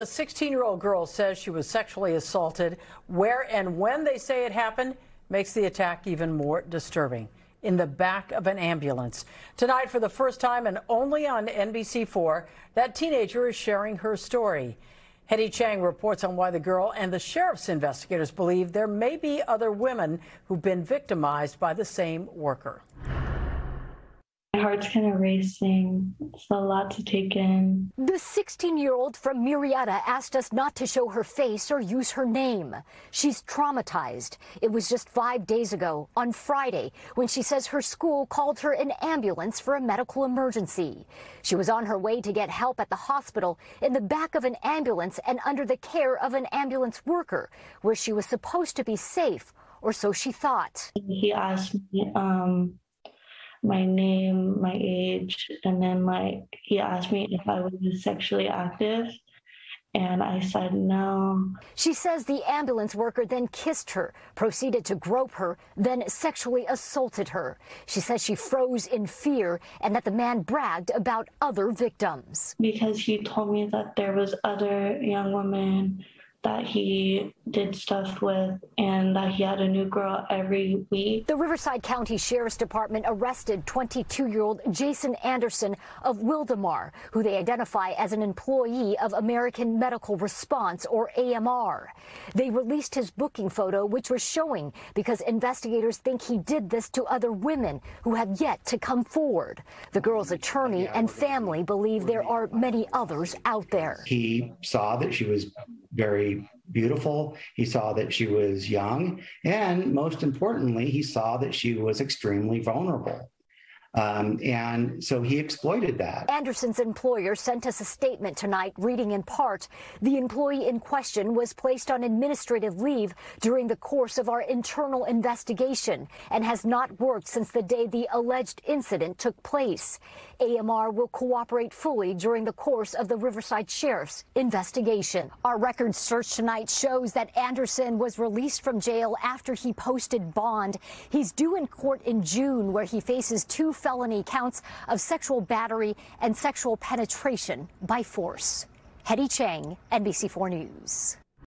A 16-year-old girl says she was sexually assaulted. Where and when they say it happened makes the attack even more disturbing. In the back of an ambulance. Tonight, for the first time and only on NBC4, that teenager is sharing her story. Hetty Chang reports on why the girl and the sheriff's investigators believe there may be other women who've been victimized by the same worker. My heart's kind of racing. It's a lot to take in. The 16-year-old from Murrieta asked us not to show her face or use her name. She's traumatized. It was just 5 days ago, on Friday, when she says her school called her an ambulance for a medical emergency. She was on her way to get help at the hospital in the back of an ambulance and under the care of an ambulance worker, where she was supposed to be safe, or so she thought. He asked me, my name, my age, and then he asked me if I was sexually active, and I said no. She says the ambulance worker then kissed her, proceeded to grope her, then sexually assaulted her. She says she froze in fear and that the man bragged about other victims. Because he told me that there was other young women that he did stuff with and that he had a new girl every week. The Riverside County Sheriff's Department arrested 22-year-old Jason Anderson of Wildomar, who they identify as an employee of American Medical Response, or AMR. They released his booking photo, which was showing, because investigators think he did this to other women who have yet to come forward. The girl's attorney and family believe there are many others out there. He saw that she was very beautiful. He saw that she was young. And most importantly, he saw that she was extremely vulnerable. And so he exploited that. Anderson's employer sent us a statement tonight, reading in part, the employee in question was placed on administrative leave during the course of our internal investigation and has not worked since the day the alleged incident took place. AMR will cooperate fully during the course of the Riverside Sheriff's investigation. Our record search tonight shows that Anderson was released from jail after he posted bond. He's due in court in June, where he faces two felony counts of sexual battery and sexual penetration by force. Hetty Chang, NBC4 News.